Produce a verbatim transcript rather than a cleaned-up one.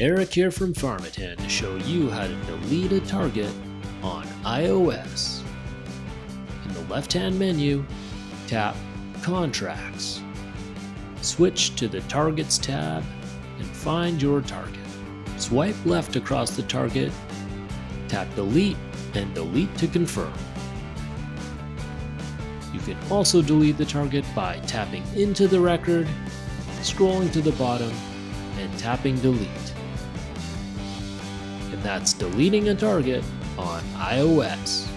Eric here from Farm At Hand to show you how to delete a target on iOS. In the left-hand menu, tap Contracts. Switch to the Targets tab and find your target. Swipe left across the target, tap Delete, and Delete to confirm. You can also delete the target by tapping into the record, scrolling to the bottom, and tapping Delete. And that's deleting a target on iOS.